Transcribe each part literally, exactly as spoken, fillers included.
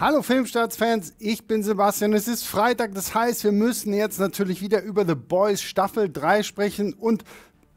Hallo Filmstarts-Fans, ich bin Sebastian. Es ist Freitag, das heißt, wir müssen jetzt natürlich wieder über The Boys Staffel drei sprechen. Und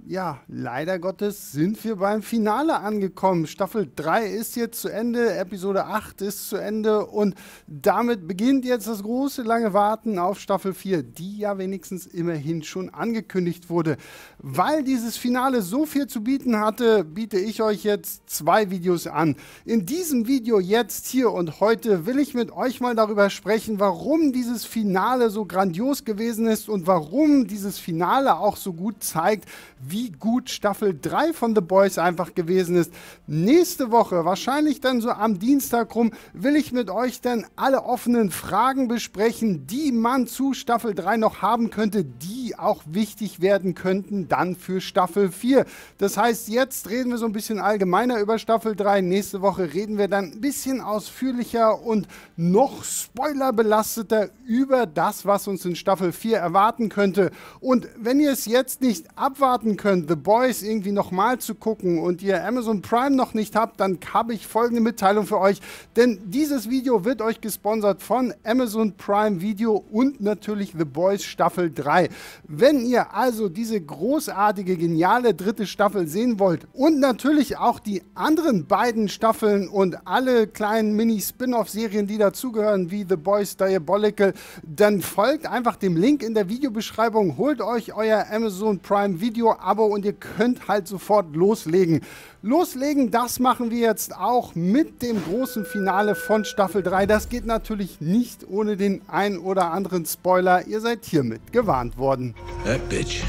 ja, leider Gottes sind wir beim Finale angekommen. Staffel drei ist jetzt zu Ende, Episode acht ist zu Ende. Und damit beginnt jetzt das große, lange Warten auf Staffel vier, die ja wenigstens immerhin schon angekündigt wurde. Weil dieses Finale so viel zu bieten hatte, biete ich euch jetzt zwei Videos an. In diesem Video jetzt, hier und heute, will ich mit euch mal darüber sprechen, warum dieses Finale so grandios gewesen ist und warum dieses Finale auch so gut zeigt, wie gut Staffel drei von The Boys einfach gewesen ist. Nächste Woche, wahrscheinlich dann so am Dienstag rum, will ich mit euch dann alle offenen Fragen besprechen, die man zu Staffel drei noch haben könnte, die auch wichtig werden könnten dann für Staffel vier. Das heißt, jetzt reden wir so ein bisschen allgemeiner über Staffel drei. Nächste Woche reden wir dann ein bisschen ausführlicher und noch spoilerbelasteter über das, was uns in Staffel vier erwarten könnte. Und wenn ihr es jetzt nicht abwarten könnt, The Boys irgendwie nochmal zu gucken und ihr Amazon Prime noch nicht habt, dann habe ich folgende Mitteilung für euch. Denn dieses Video wird euch gesponsert von Amazon Prime Video und natürlich The Boys Staffel drei. Wenn ihr also diese große großartige, geniale dritte Staffel sehen wollt und natürlich auch die anderen beiden Staffeln und alle kleinen Mini-Spin-Off-Serien, die dazugehören, wie The Boys Diabolical, dann folgt einfach dem Link in der Videobeschreibung, holt euch euer Amazon Prime Video Abo und ihr könnt halt sofort loslegen. Loslegen, das machen wir jetzt auch mit dem großen Finale von Staffel drei. Das geht natürlich nicht ohne den ein oder anderen Spoiler. Ihr seid hiermit gewarnt worden. That bitch.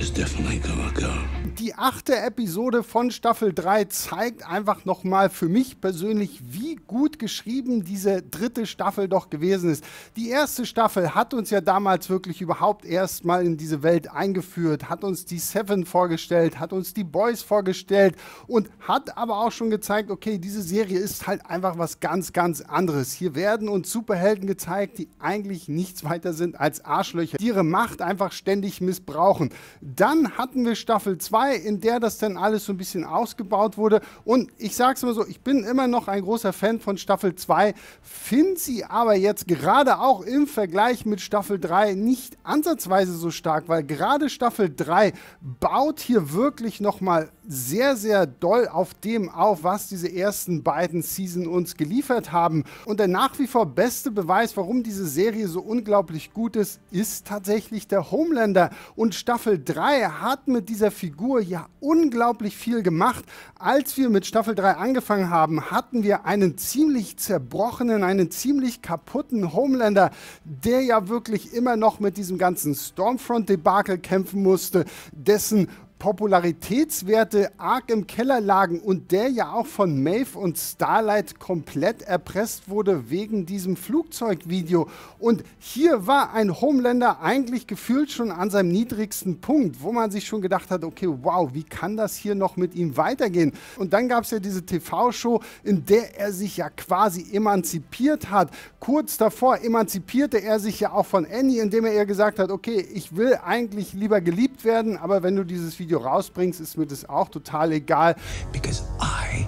Is definitely gonna go. Die achte Episode von Staffel drei zeigt einfach nochmal für mich persönlich, wie gut geschrieben diese dritte Staffel doch gewesen ist. Die erste Staffel hat uns ja damals wirklich überhaupt erstmal in diese Welt eingeführt, hat uns die Seven vorgestellt, hat uns die Boys vorgestellt und hat aber auch schon gezeigt, okay, diese Serie ist halt einfach was ganz, ganz anderes. Hier werden uns Superhelden gezeigt, die eigentlich nichts weiter sind als Arschlöcher, die ihre Macht einfach ständig missbrauchen. Dann hatten wir Staffel zwei, in der das dann alles so ein bisschen ausgebaut wurde. Und ich sag's mal so, ich bin immer noch ein großer Fan von Staffel zwei, finde sie aber jetzt gerade auch im Vergleich mit Staffel drei nicht ansatzweise so stark, weil gerade Staffel drei baut hier wirklich nochmal sehr, sehr doll auf dem auf, was diese ersten beiden Season uns geliefert haben. Und der nach wie vor beste Beweis, warum diese Serie so unglaublich gut ist, ist tatsächlich der Homelander. Und Staffel drei hat mit dieser Figur ja unglaublich viel gemacht. Als wir mit Staffel drei angefangen haben, hatten wir einen ziemlich zerbrochenen, einen ziemlich kaputten Homelander, der ja wirklich immer noch mit diesem ganzen Stormfront-Debakel kämpfen musste, dessen Popularitätswerte arg im Keller lagen und der ja auch von Maeve und Starlight komplett erpresst wurde wegen diesem Flugzeugvideo. Und hier war ein Homelander eigentlich gefühlt schon an seinem niedrigsten Punkt, wo man sich schon gedacht hat, okay, wow, wie kann das hier noch mit ihm weitergehen? Und dann gab es ja diese T V-Show, in der er sich ja quasi emanzipiert hat. Kurz davor emanzipierte er sich ja auch von Annie, indem er ihr gesagt hat, okay, ich will eigentlich lieber geliebt werden, aber wenn du dieses Video rausbringst, ist mir das auch total egal. Because I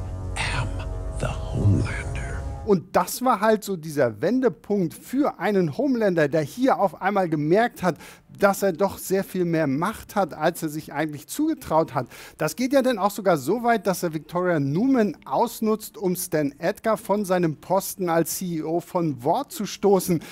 am the Homelander. Und das war halt so dieser Wendepunkt für einen Homelander, der hier auf einmal gemerkt hat, dass er doch sehr viel mehr Macht hat, als er sich eigentlich zugetraut hat. Das geht ja dann auch sogar so weit, dass er Victoria Neuman ausnutzt, um Stan Edgar von seinem Posten als C E O von Ward zu stoßen.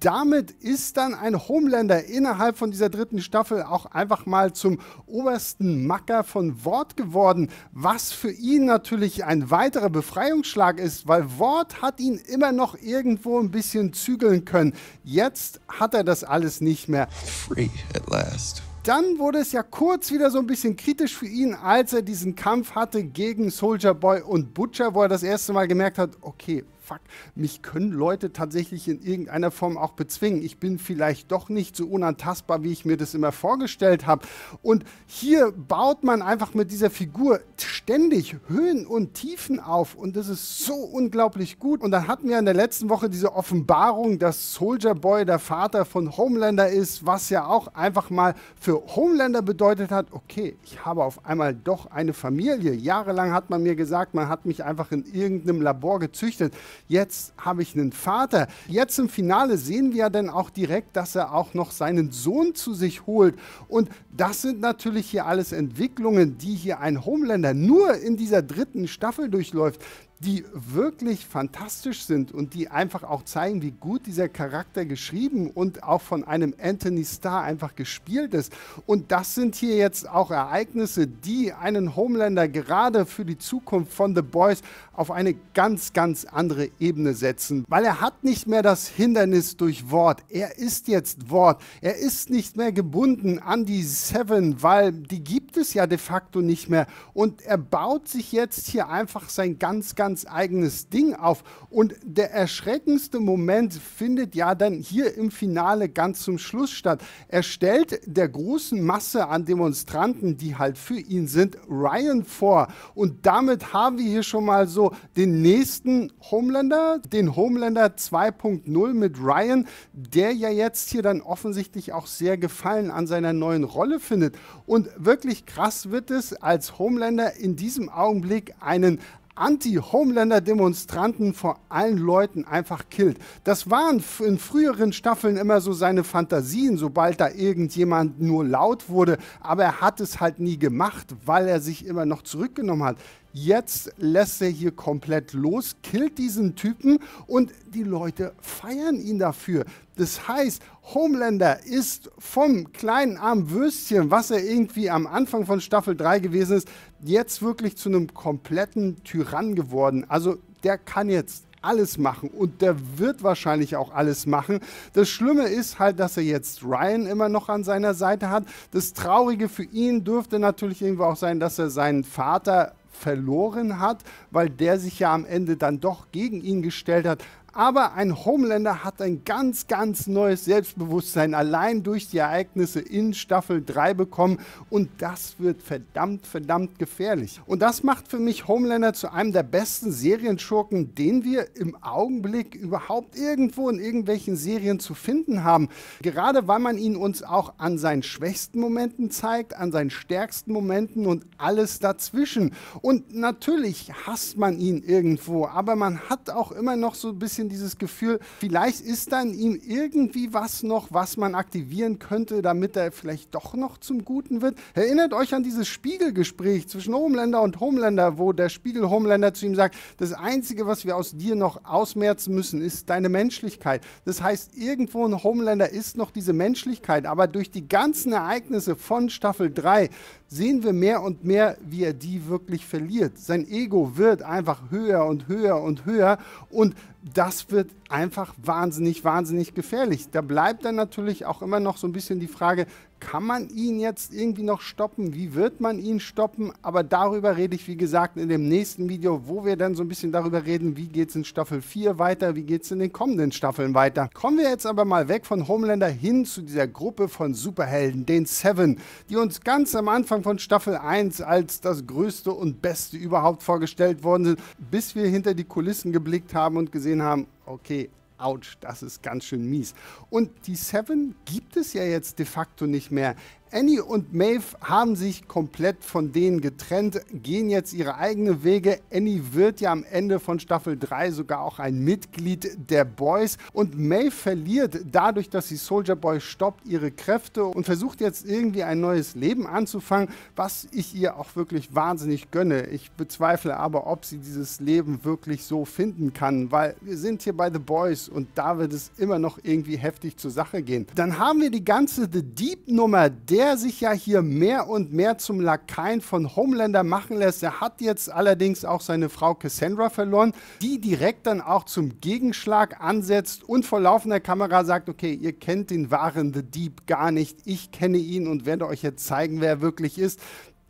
Damit ist dann ein Homelander innerhalb von dieser dritten Staffel auch einfach mal zum obersten Macker von Ward geworden, was für ihn natürlich ein weiterer Befreiungsschlag ist, weil Ward hat hat ihn immer noch irgendwo ein bisschen zügeln können. Jetzt hat er das alles nicht mehr. Free at last. Dann wurde es ja kurz wieder so ein bisschen kritisch für ihn, als er diesen Kampf hatte gegen Soldier Boy und Butcher, wo er das erste Mal gemerkt hat, okay, fuck, mich können Leute tatsächlich in irgendeiner Form auch bezwingen. Ich bin vielleicht doch nicht so unantastbar, wie ich mir das immer vorgestellt habe. Und hier baut man einfach mit dieser Figur ständig Höhen und Tiefen auf. Und das ist so unglaublich gut. Und dann hatten wir in der letzten Woche diese Offenbarung, dass Soldier Boy der Vater von Homelander ist, was ja auch einfach mal für Homelander bedeutet hat, okay, ich habe auf einmal doch eine Familie. Jahrelang hat man mir gesagt, man hat mich einfach in irgendeinem Labor gezüchtet. Jetzt habe ich einen Vater. Jetzt im Finale sehen wir ja dann auch direkt, dass er auch noch seinen Sohn zu sich holt. Und das sind natürlich hier alles Entwicklungen, die hier ein Homelander nur in dieser dritten Staffel durchläuft, die wirklich fantastisch sind und die einfach auch zeigen, wie gut dieser Charakter geschrieben und auch von einem Antony Starr einfach gespielt ist. Und das sind hier jetzt auch Ereignisse, die einen Homelander gerade für die Zukunft von The Boys auf eine ganz, ganz andere Ebene setzen. Weil er hat nicht mehr das Hindernis durch Ward. Er ist jetzt Ward. Er ist nicht mehr gebunden an die Seven, weil die gibt es ja de facto nicht mehr. Und er baut sich jetzt hier einfach sein ganz, ganz Ganz eigenes Ding auf. Und der erschreckendste Moment findet ja dann hier im Finale ganz zum Schluss statt. Er stellt der großen Masse an Demonstranten, die halt für ihn sind, Ryan vor. Und damit haben wir hier schon mal so den nächsten Homelander, den Homelander zwei punkt null mit Ryan, der ja jetzt hier dann offensichtlich auch sehr Gefallen an seiner neuen Rolle findet. Und wirklich krass wird es, als Homelander in diesem Augenblick einen Anti-Homelander-Demonstranten vor allen Leuten einfach killt. Das waren in früheren Staffeln immer so seine Fantasien, sobald da irgendjemand nur laut wurde. Aber er hat es halt nie gemacht, weil er sich immer noch zurückgenommen hat. Jetzt lässt er hier komplett los, killt diesen Typen und die Leute feiern ihn dafür. Das heißt, Homelander ist vom kleinen armen Würstchen, was er irgendwie am Anfang von Staffel drei gewesen ist, jetzt wirklich zu einem kompletten Tyrann geworden. Also der kann jetzt alles machen und der wird wahrscheinlich auch alles machen. Das Schlimme ist halt, dass er jetzt Ryan immer noch an seiner Seite hat. Das Traurige für ihn dürfte natürlich irgendwo auch sein, dass er seinen Vater verloren hat, weil der sich ja am Ende dann doch gegen ihn gestellt hat. Aber ein Homelander hat ein ganz, ganz neues Selbstbewusstsein allein durch die Ereignisse in Staffel drei bekommen und das wird verdammt, verdammt gefährlich. Und das macht für mich Homelander zu einem der besten Serienschurken, den wir im Augenblick überhaupt irgendwo in irgendwelchen Serien zu finden haben. Gerade weil man ihn uns auch an seinen schwächsten Momenten zeigt, an seinen stärksten Momenten und alles dazwischen. Und natürlich hasst man ihn irgendwo, aber man hat auch immer noch so ein bisschen dieses Gefühl, vielleicht ist dann ihm irgendwie was noch, was man aktivieren könnte, damit er vielleicht doch noch zum Guten wird. Erinnert euch an dieses Spiegelgespräch zwischen Homelander und Homelander, wo der Spiegel-Homelander zu ihm sagt, das Einzige, was wir aus dir noch ausmerzen müssen, ist deine Menschlichkeit. Das heißt, irgendwo ein Homelander ist noch diese Menschlichkeit, aber durch die ganzen Ereignisse von Staffel drei sehen wir mehr und mehr, wie er die wirklich verliert. Sein Ego wird einfach höher und höher und höher und das wird einfach wahnsinnig, wahnsinnig gefährlich. Da bleibt dann natürlich auch immer noch so ein bisschen die Frage, kann man ihn jetzt irgendwie noch stoppen? Wie wird man ihn stoppen? Aber darüber rede ich, wie gesagt, in dem nächsten Video, wo wir dann so ein bisschen darüber reden, wie geht es in Staffel vier weiter, wie geht es in den kommenden Staffeln weiter. Kommen wir jetzt aber mal weg von Homelander hin zu dieser Gruppe von Superhelden, den Seven, die uns ganz am Anfang von Staffel eins als das Größte und Beste überhaupt vorgestellt worden sind, bis wir hinter die Kulissen geblickt haben und gesehen haben, okay, ouch, das ist ganz schön mies. Und die Seven gibt es ja jetzt de facto nicht mehr. Annie und Maeve haben sich komplett von denen getrennt, gehen jetzt ihre eigenen Wege. Annie wird ja am Ende von Staffel drei sogar auch ein Mitglied der Boys. Und Maeve verliert dadurch, dass sie Soldier Boy stoppt, ihre Kräfte und versucht jetzt irgendwie ein neues Leben anzufangen, was ich ihr auch wirklich wahnsinnig gönne. Ich bezweifle aber, ob sie dieses Leben wirklich so finden kann, weil wir sind hier bei The Boys und da wird es immer noch irgendwie heftig zur Sache gehen. Dann haben wir die ganze The Deep-Nummer, der der sich ja hier mehr und mehr zum Lakaien von Homelander machen lässt. Er hat jetzt allerdings auch seine Frau Cassandra verloren, die direkt dann auch zum Gegenschlag ansetzt und vor laufender Kamera sagt, okay, ihr kennt den wahren The Deep gar nicht, ich kenne ihn und werde euch jetzt zeigen, wer er wirklich ist.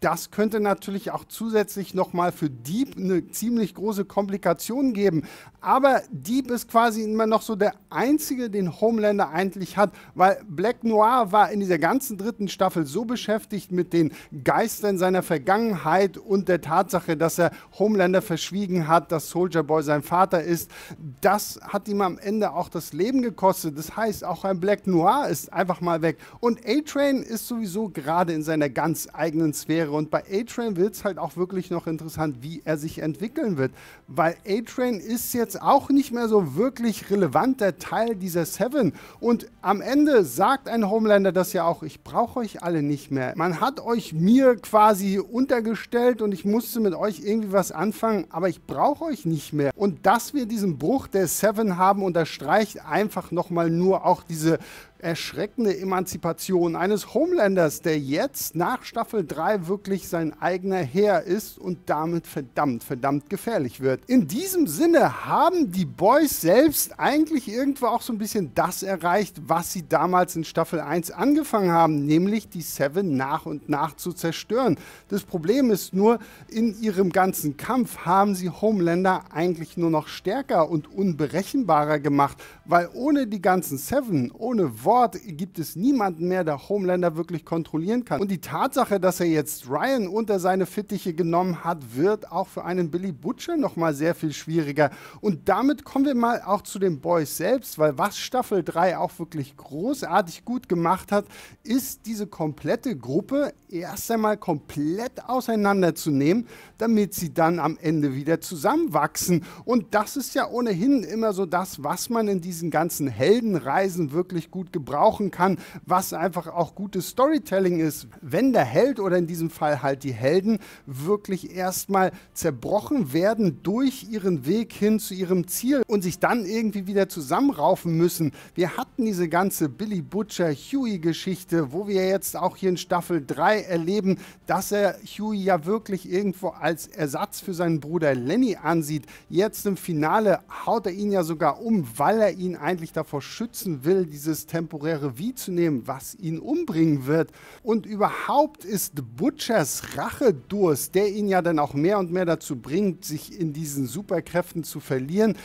Das könnte natürlich auch zusätzlich nochmal für Deep eine ziemlich große Komplikation geben. Aber Deep ist quasi immer noch so der Einzige, den Homelander eigentlich hat, weil Black Noir war in dieser ganzen dritten Staffel so beschäftigt mit den Geistern seiner Vergangenheit und der Tatsache, dass er Homelander verschwiegen hat, dass Soldier Boy sein Vater ist. Das hat ihm am Ende auch das Leben gekostet. Das heißt, auch ein Black Noir ist einfach mal weg. Und A-Train ist sowieso gerade in seiner ganz eigenen Sphäre. Und bei A-Train wird es halt auch wirklich noch interessant, wie er sich entwickeln wird. Weil A-Train ist jetzt auch nicht mehr so wirklich relevanter Teil dieser Seven. Und am Ende sagt ein Homelander das ja auch, ich brauche euch alle nicht mehr. Man hat euch mir quasi untergestellt und ich musste mit euch irgendwie was anfangen, aber ich brauche euch nicht mehr. Und dass wir diesen Bruch der Seven haben, unterstreicht einfach nochmal nur auch diese erschreckende Emanzipation eines Homelanders, der jetzt nach Staffel drei wirklich sein eigener Herr ist und damit verdammt, verdammt gefährlich wird. In diesem Sinne haben die Boys selbst eigentlich irgendwo auch so ein bisschen das erreicht, was sie damals in Staffel eins angefangen haben, nämlich die Seven nach und nach zu zerstören. Das Problem ist nur, in ihrem ganzen Kampf haben sie Homelander eigentlich nur noch stärker und unberechenbarer gemacht, weil ohne die ganzen Seven, ohne Ward gibt es niemanden mehr, der Homelander wirklich kontrollieren kann. Und die Tatsache, dass er jetzt Ryan unter seine Fittiche genommen hat, wird auch für einen Billy Butcher nochmal sehr viel schwieriger. Und damit kommen wir mal auch zu den Boys selbst, weil was Staffel drei auch wirklich großartig gut gemacht hat, ist diese komplette Gruppe erst einmal komplett auseinanderzunehmen, damit sie dann am Ende wieder zusammenwachsen. Und das ist ja ohnehin immer so das, was man in diesen ganzen Heldenreisen wirklich gut gebrauchen kann, was einfach auch gutes Storytelling ist. Wenn der Held oder in diesem Fall halt die Helden wirklich erstmal zerbrochen werden durch ihren Weg hin zu ihrem Ziel und sich dann irgendwie wieder zusammenraufen müssen. Wir hatten diese ganze Billy Butcher Hughie Geschichte, wo wir jetzt auch hier in Staffel drei erleben, dass er Hughie ja wirklich irgendwo als Ersatz für seinen Bruder Lenny ansieht. Jetzt im Finale haut er ihn ja sogar um, weil er ihn eigentlich davor schützen will, dieses temporäre Wie zu nehmen, was ihn umbringen wird. Und überhaupt ist Butchers Rachedurst, der ihn ja dann auch mehr und mehr dazu bringt, sich in diesen Superkräften zu verlieren,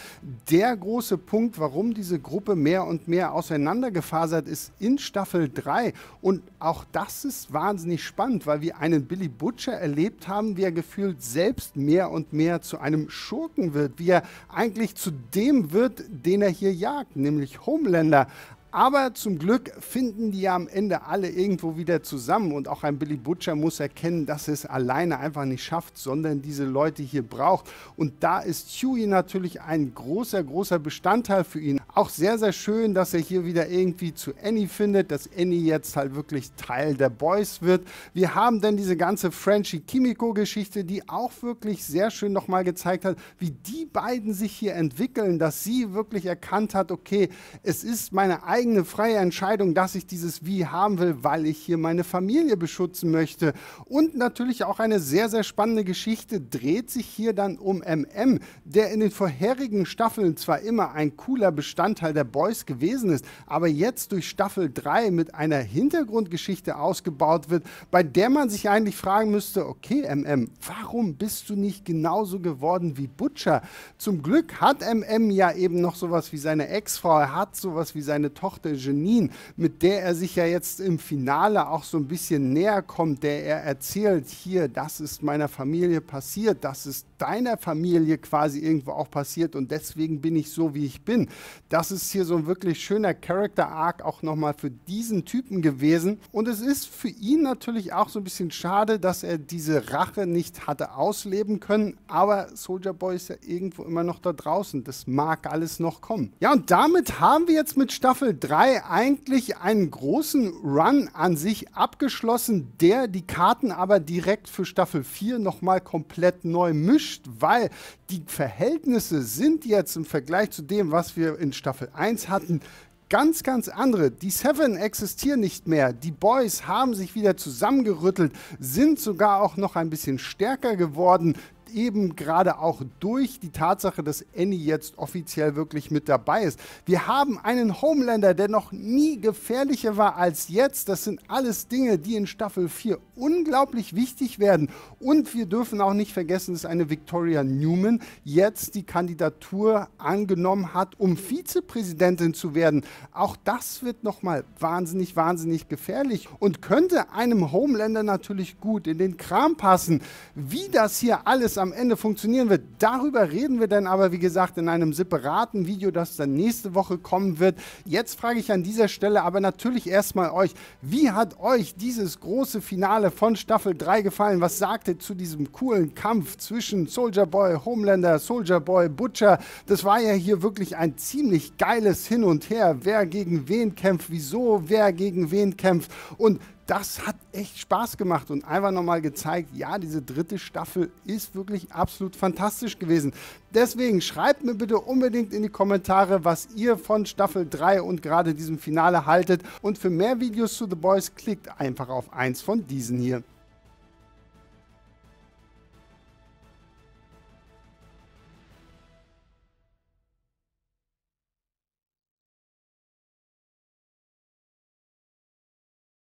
der große Punkt, warum diese Gruppe mehr und mehr auseinandergefasert ist in Staffel drei. Und auch das ist wahnsinnig spannend, weil wir einen Billy Butcher erlebt haben, wie er gefühlt selbst mehr und mehr zu einem Schurken wird, wie er eigentlich zu dem wird, den er hier jagt, nämlich Homelander. Aber zum Glück finden die ja am Ende alle irgendwo wieder zusammen. Und auch ein Billy Butcher muss erkennen, dass er es alleine einfach nicht schafft, sondern diese Leute hier braucht. Und da ist Hughie natürlich ein großer, großer Bestandteil für ihn. Auch sehr, sehr schön, dass er hier wieder irgendwie zu Annie findet, dass Annie jetzt halt wirklich Teil der Boys wird. Wir haben dann diese ganze Frenchie-Kimiko-Geschichte, die auch wirklich sehr schön nochmal gezeigt hat, wie die beiden sich hier entwickeln, dass sie wirklich erkannt hat, okay, es ist meine eigene eigene freie Entscheidung, dass ich dieses Wie haben will, weil ich hier meine Familie beschützen möchte. Und natürlich auch eine sehr, sehr spannende Geschichte dreht sich hier dann um M M, der in den vorherigen Staffeln zwar immer ein cooler Bestandteil der Boys gewesen ist, aber jetzt durch Staffel drei mit einer Hintergrundgeschichte ausgebaut wird, bei der man sich eigentlich fragen müsste, okay M M, warum bist du nicht genauso geworden wie Butcher? Zum Glück hat M M ja eben noch sowas wie seine Ex-Frau, er hat sowas wie seine Tochter Janine, mit der er sich ja jetzt im Finale auch so ein bisschen näher kommt, der er erzählt, hier, das ist meiner Familie passiert, das ist deiner Familie quasi irgendwo auch passiert und deswegen bin ich so, wie ich bin. Das ist hier so ein wirklich schöner Character-Arc auch nochmal für diesen Typen gewesen und es ist für ihn natürlich auch so ein bisschen schade, dass er diese Rache nicht hatte ausleben können, aber Soldier Boy ist ja irgendwo immer noch da draußen, das mag alles noch kommen. Ja, und damit haben wir jetzt mit Staffel drei eigentlich einen großen Run an sich abgeschlossen, der die Karten aber direkt für Staffel vier nochmal komplett neu mischt, weil die Verhältnisse sind jetzt im Vergleich zu dem, was wir in Staffel eins hatten, ganz, ganz andere. Die Seven existieren nicht mehr. Die Boys haben sich wieder zusammengerüttelt, sind sogar auch noch ein bisschen stärker geworden. eben gerade auch durch die Tatsache, dass Annie jetzt offiziell wirklich mit dabei ist. Wir haben einen Homelander, der noch nie gefährlicher war als jetzt. Das sind alles Dinge, die in Staffel vier unglaublich wichtig werden. Und wir dürfen auch nicht vergessen, dass eine Victoria Neuman jetzt die Kandidatur angenommen hat, um Vizepräsidentin zu werden. Auch das wird nochmal wahnsinnig, wahnsinnig gefährlich und könnte einem Homelander natürlich gut in den Kram passen. Wie das hier alles am Ende funktionieren wird, darüber reden wir dann aber, wie gesagt, in einem separaten Video, das dann nächste Woche kommen wird. Jetzt frage ich an dieser Stelle aber natürlich erstmal euch, wie hat euch dieses große Finale von Staffel drei gefallen? Was sagt ihr zu diesem coolen Kampf zwischen Soldier Boy, Homelander, Soldier Boy, Butcher? Das war ja hier wirklich ein ziemlich geiles Hin und Her. Wer gegen wen kämpft, wieso, wer gegen wen kämpft, und das hat echt Spaß gemacht und einfach nochmal gezeigt, ja, diese dritte Staffel ist wirklich absolut fantastisch gewesen. Deswegen schreibt mir bitte unbedingt in die Kommentare, was ihr von Staffel drei und gerade diesem Finale haltet. Und für mehr Videos zu The Boys klickt einfach auf eins von diesen hier.